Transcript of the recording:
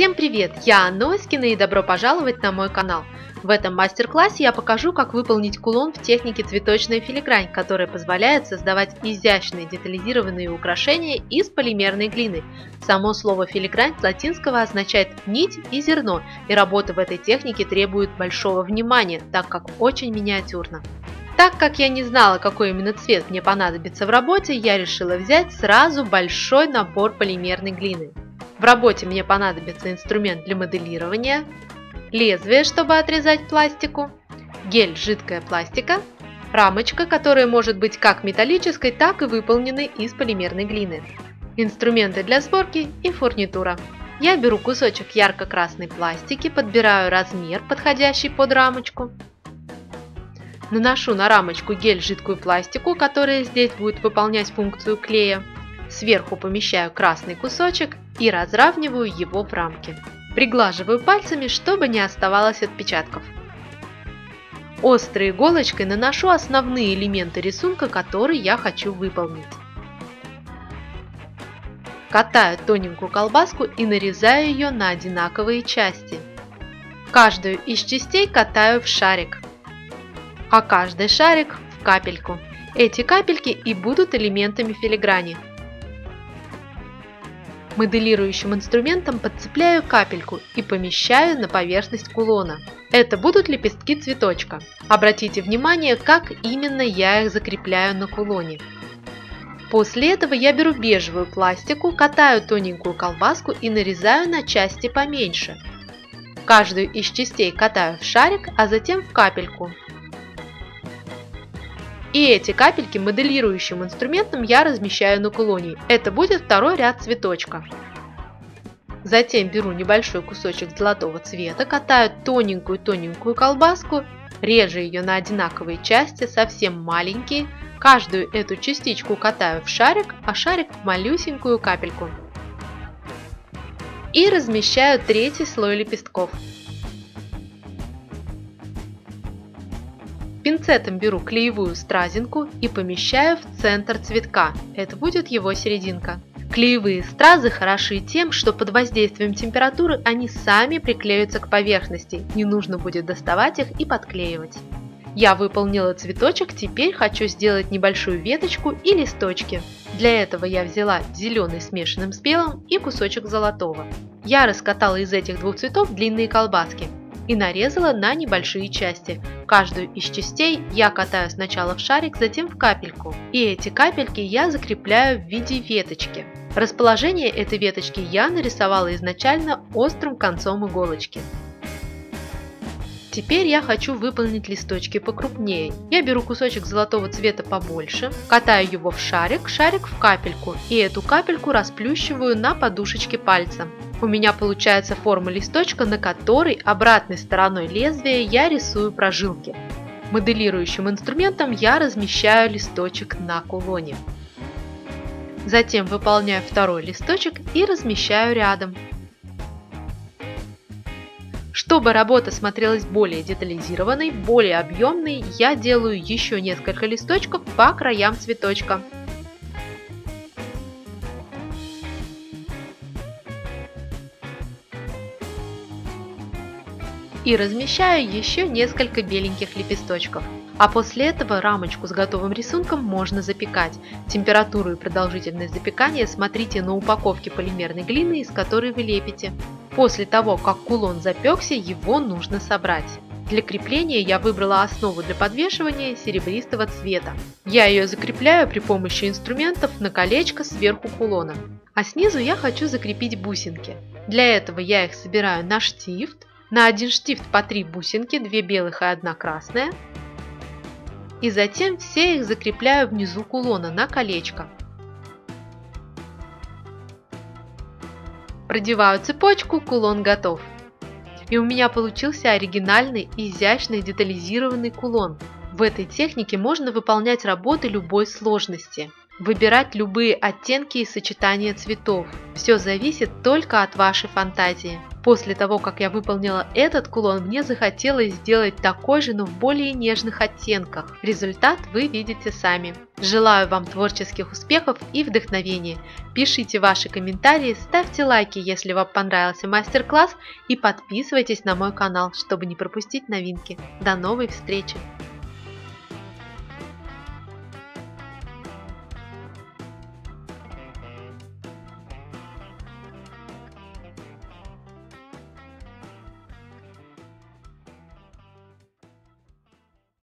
Всем привет! Я Анна Оськина и добро пожаловать на мой канал. В этом мастер-классе я покажу, как выполнить кулон в технике цветочная филигрань, которая позволяет создавать изящные детализированные украшения из полимерной глины. Само слово «филигрань» с латинского означает «нить» и «зерно», и работа в этой технике требует большого внимания, так как очень миниатюрна. Так как я не знала, какой именно цвет мне понадобится в работе, я решила взять сразу большой набор полимерной глины. В работе мне понадобится инструмент для моделирования, лезвие, чтобы отрезать пластику, гель жидкая пластика, рамочка, которая может быть как металлической, так и выполненной из полимерной глины, инструменты для сборки и фурнитура. Я беру кусочек ярко-красной пластики, подбираю размер, подходящий под рамочку. Наношу на рамочку гель жидкую пластику, которая здесь будет выполнять функцию клея. Сверху помещаю красный кусочек и разравниваю его в рамке. Приглаживаю пальцами, чтобы не оставалось отпечатков. Острой иголочкой наношу основные элементы рисунка, которые я хочу выполнить. Катаю тоненькую колбаску и нарезаю ее на одинаковые части. Каждую из частей катаю в шарик, а каждый шарик в капельку. Эти капельки и будут элементами филиграни. Моделирующим инструментом подцепляю капельку и помещаю на поверхность кулона. Это будут лепестки цветочка. Обратите внимание, как именно я их закрепляю на кулоне. После этого я беру бежевую пластику, катаю тоненькую колбаску и нарезаю на части поменьше. Каждую из частей катаю в шарик, а затем в капельку. И эти капельки моделирующим инструментом я размещаю на кулоне. Это будет второй ряд цветочка. Затем беру небольшой кусочек золотого цвета, катаю тоненькую-тоненькую колбаску, режу ее на одинаковые части, совсем маленькие. Каждую эту частичку катаю в шарик, а шарик в малюсенькую капельку. И размещаю третий слой лепестков. Пинцетом беру клеевую стразинку и помещаю в центр цветка, это будет его серединка. Клеевые стразы хороши тем, что под воздействием температуры они сами приклеются к поверхности, не нужно будет доставать их и подклеивать. Я выполнила цветочек, теперь хочу сделать небольшую веточку и листочки. Для этого я взяла зеленый смешанным с белым и кусочек золотого. Я раскатала из этих двух цветов длинные колбаски и нарезала на небольшие части. Каждую из частей я катаю сначала в шарик, затем в капельку. И эти капельки я закрепляю в виде веточки. Расположение этой веточки я нарисовала изначально острым концом иголочки. Теперь я хочу выполнить листочки покрупнее. Я беру кусочек золотого цвета побольше, катаю его в шарик, шарик в капельку. И эту капельку расплющиваю на подушечке пальца. У меня получается форма листочка, на которой обратной стороной лезвия я рисую прожилки. Моделирующим инструментом я размещаю листочек на кулоне. Затем выполняю второй листочек и размещаю рядом. Чтобы работа смотрелась более детализированной, более объемной, я делаю еще несколько листочков по краям цветочка. И размещаю еще несколько беленьких лепесточков. А после этого рамочку с готовым рисунком можно запекать. Температуру и продолжительность запекания смотрите на упаковке полимерной глины, из которой вы лепите. После того, как кулон запекся, его нужно собрать. Для крепления я выбрала основу для подвешивания серебристого цвета. Я ее закрепляю при помощи инструментов на колечко сверху кулона. А снизу я хочу закрепить бусинки. Для этого я их собираю на штифт. На один штифт по 3 бусинки, 2 белых и 1 красная. И затем все их закрепляю внизу кулона на колечко. Продеваю цепочку, кулон готов. И у меня получился оригинальный, изящный, детализированный кулон. В этой технике можно выполнять работы любой сложности, выбирать любые оттенки и сочетания цветов. Все зависит только от вашей фантазии. После того, как я выполнила этот кулон, мне захотелось сделать такой же, но в более нежных оттенках. Результат вы видите сами. Желаю вам творческих успехов и вдохновения. Пишите ваши комментарии, ставьте лайки, если вам понравился мастер-класс, и подписывайтесь на мой канал, чтобы не пропустить новинки. До новой встречи!